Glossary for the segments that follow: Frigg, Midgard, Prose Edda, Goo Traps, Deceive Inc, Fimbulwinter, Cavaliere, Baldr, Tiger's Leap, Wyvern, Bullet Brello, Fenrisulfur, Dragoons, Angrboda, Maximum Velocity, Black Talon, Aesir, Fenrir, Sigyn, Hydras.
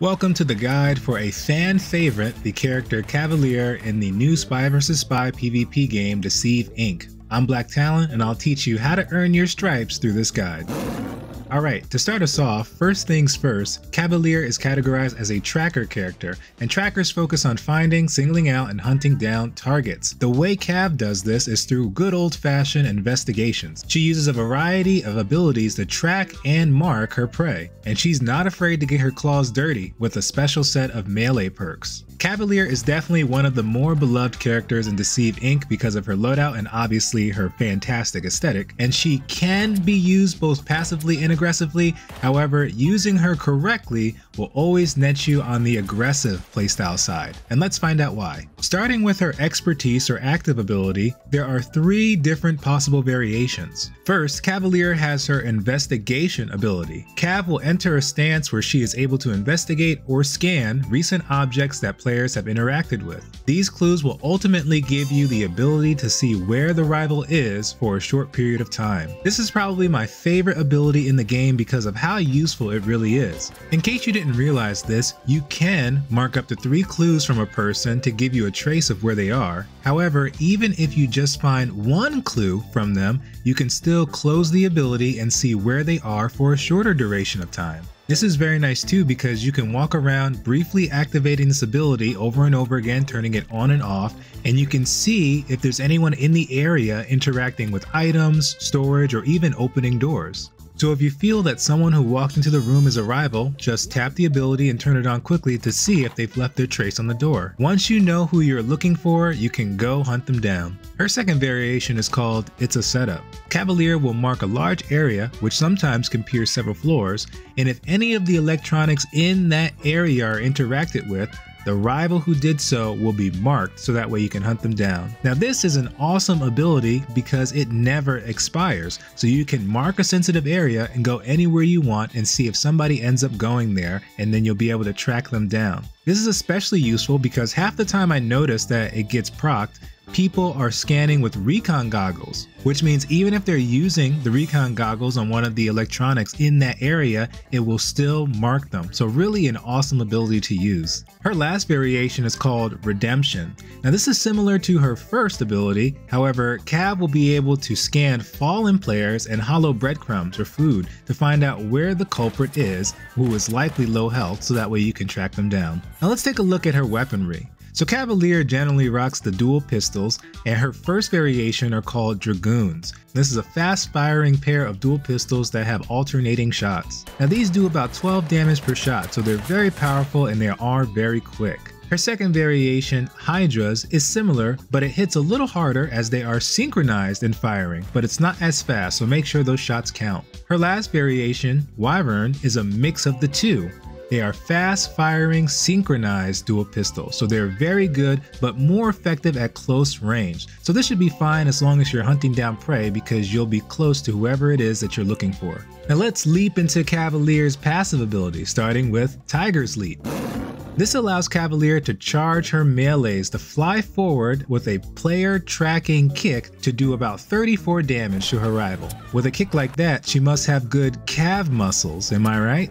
Welcome to the guide for a fan favorite, the character Cavaliere in the new Spy vs. Spy PvP game Deceive Inc. I'm Black Talon, and I'll teach you how to earn your stripes through this guide. Alright, to start us off, first things first, Cavaliere is categorized as a tracker character, and trackers focus on finding, singling out, and hunting down targets. The way Cav does this is through good old-fashioned investigations. She uses a variety of abilities to track and mark her prey, and she's not afraid to get her claws dirty with a special set of melee perks. Cavaliere is definitely one of the more beloved characters in Deceive Inc. because of her loadout and obviously her fantastic aesthetic, and she can be used both passively and aggressively. However, using her correctly will always net you on the aggressive playstyle side, and let's find out why. Starting with her expertise or active ability, there are three different possible variations. First, Cavaliere has her investigation ability. Cav will enter a stance where she is able to investigate or scan recent objects that players have interacted with. These clues will ultimately give you the ability to see where the rival is for a short period of time. This is probably my favorite ability in the game because of how useful it really is. In case you didn't realize this, you can mark up to 3 clues from a person to give you a trace of where they are. However, even if you just find 1 clue from them, you can still close the ability and see where they are for a shorter duration of time. This is very nice too because you can walk around briefly activating this ability over and over again, turning it on and off, and you can see if there's anyone in the area interacting with items, storage, or even opening doors. So if you feel that someone who walked into the room is a rival, just tap the ability and turn it on quickly to see if they've left their trace on the door. Once you know who you're looking for, you can go hunt them down. Her second variation is called It's a Setup. Cavaliere will mark a large area, which sometimes can pierce several floors, and if any of the electronics in that area are interacted with, the rival who did so will be marked so that way you can hunt them down. Now this is an awesome ability because it never expires, so you can mark a sensitive area and go anywhere you want and see if somebody ends up going there, and then you'll be able to track them down. This is especially useful because half the time I notice that it gets procced, people are scanning with recon goggles, which means even if they're using the recon goggles on one of the electronics in that area, it will still mark them. So really an awesome ability to use. Her last variation is called Redemption. Now this is similar to her first ability. However, Cav will be able to scan fallen players and hollow breadcrumbs or food to find out where the culprit is, who is likely low health, so that way you can track them down. Now let's take a look at her weaponry. So Cavaliere generally rocks the dual pistols, and her first variation are called Dragoons. This is a fast-firing pair of dual pistols that have alternating shots. Now these do about 12 damage per shot, so they're very powerful and they are very quick. Her second variation, Hydras, is similar, but it hits a little harder as they are synchronized in firing, but it's not as fast, so make sure those shots count. Her last variation, Wyvern, is a mix of the two. They are fast-firing, synchronized dual pistols, so they're very good, but more effective at close range. So this should be fine as long as you're hunting down prey because you'll be close to whoever it is that you're looking for. Now let's leap into Cavaliere's passive ability, starting with Tiger's Leap. This allows Cavaliere to charge her melees to fly forward with a player tracking kick to do about 34 damage to her rival. With a kick like that, she must have good calf muscles, am I right?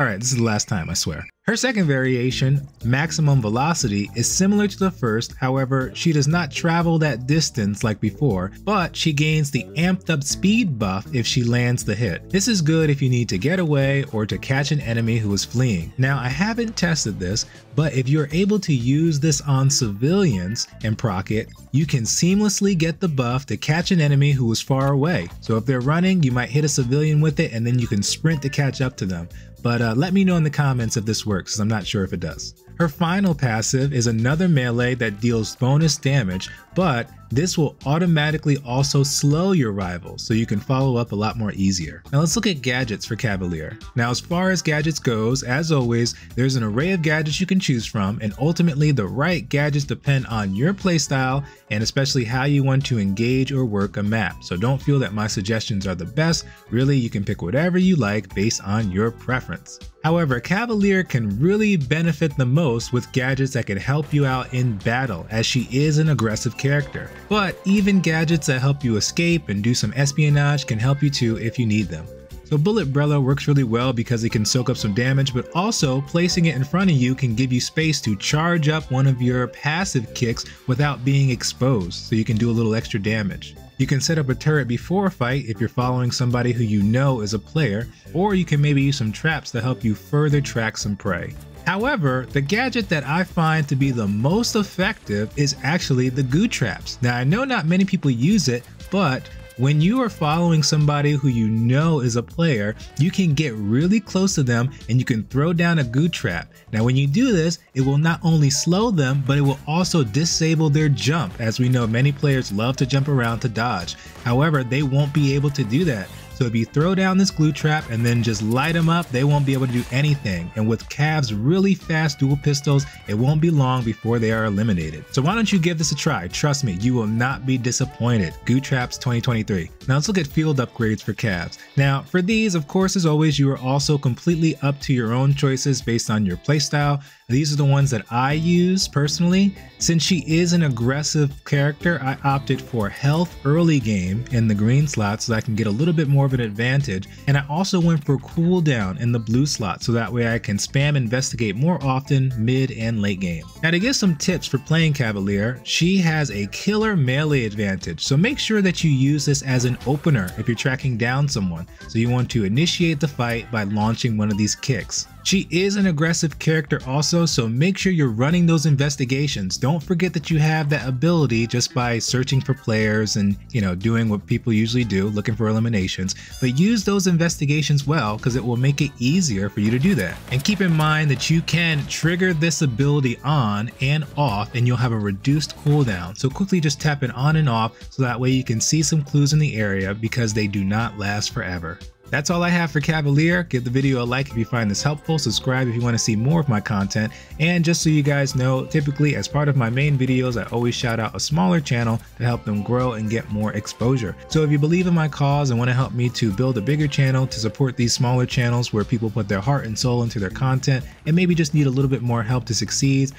Alright, this is the last time, I swear. Her second variation, Maximum Velocity, is similar to the first, however, she does not travel that distance like before, but she gains the amped up speed buff if she lands the hit. This is good if you need to get away or to catch an enemy who is fleeing. Now, I haven't tested this, but if you're able to use this on civilians and proc it, you can seamlessly get the buff to catch an enemy who is far away. So if they're running, you might hit a civilian with it and then you can sprint to catch up to them. But let me know in the comments if this works, because I'm not sure if it does. Her final passive is another melee that deals bonus damage, but this will automatically also slow your rival, so you can follow up a lot more easier. Now let's look at gadgets for Cavaliere. Now as far as gadgets goes, as always, there's an array of gadgets you can choose from, and ultimately the right gadgets depend on your playstyle and especially how you want to engage or work a map. So don't feel that my suggestions are the best. Really, you can pick whatever you like based on your preference. However, Cavaliere can really benefit the most with gadgets that can help you out in battle, as she is an aggressive character. But even gadgets that help you escape and do some espionage can help you too if you need them. So Bullet Brello works really well because it can soak up some damage, but also placing it in front of you can give you space to charge up one of your passive kicks without being exposed, so you can do a little extra damage. You can set up a turret before a fight if you're following somebody who you know is a player, or you can maybe use some traps to help you further track some prey. However, the gadget that I find to be the most effective is actually the Goo Traps. Now I know not many people use it, but when you are following somebody who you know is a player, you can get really close to them and you can throw down a Goo Trap. Now when you do this, it will not only slow them, but it will also disable their jump. As we know, many players love to jump around to dodge. However, they won't be able to do that. So if you throw down this Goo Trap and then just light them up, they won't be able to do anything. And with Cav's really fast dual pistols, it won't be long before they are eliminated. So why don't you give this a try? Trust me, you will not be disappointed. Goo Traps 2023. Now let's look at field upgrades for Cavs. Now for these, of course, as always, you are also completely up to your own choices based on your playstyle. These are the ones that I use personally. Since she is an aggressive character, I opted for health early game in the green slot so that I can get a little bit more of an advantage, and I also went for cooldown in the blue slot so that way I can spam investigate more often mid and late game. Now to give some tips for playing Cavaliere, she has a killer melee advantage, so make sure that you use this as an opener if you're tracking down someone, so you want to initiate the fight by launching one of these kicks. She is an aggressive character also, so make sure you're running those investigations. Don't forget that you have that ability just by searching for players and, you know, doing what people usually do, looking for eliminations, but use those investigations well because it will make it easier for you to do that. And keep in mind that you can trigger this ability on and off and you'll have a reduced cooldown. So quickly just tap it on and off so that way you can see some clues in the area because they do not last forever. That's all I have for Cavaliere. Give the video a like if you find this helpful, subscribe if you want to see more of my content, and just so you guys know, typically as part of my main videos, I always shout out a smaller channel to help them grow and get more exposure. So if you believe in my cause and want to help me to build a bigger channel to support these smaller channels where people put their heart and soul into their content and maybe just need a little bit more help to succeed,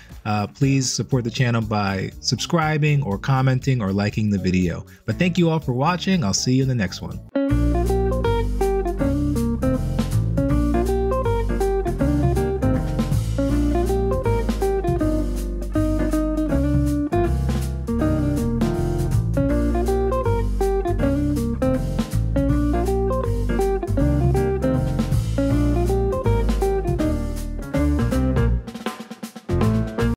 please support the channel by subscribing or commenting or liking the video. But thank you all for watching. I'll see you in the next one.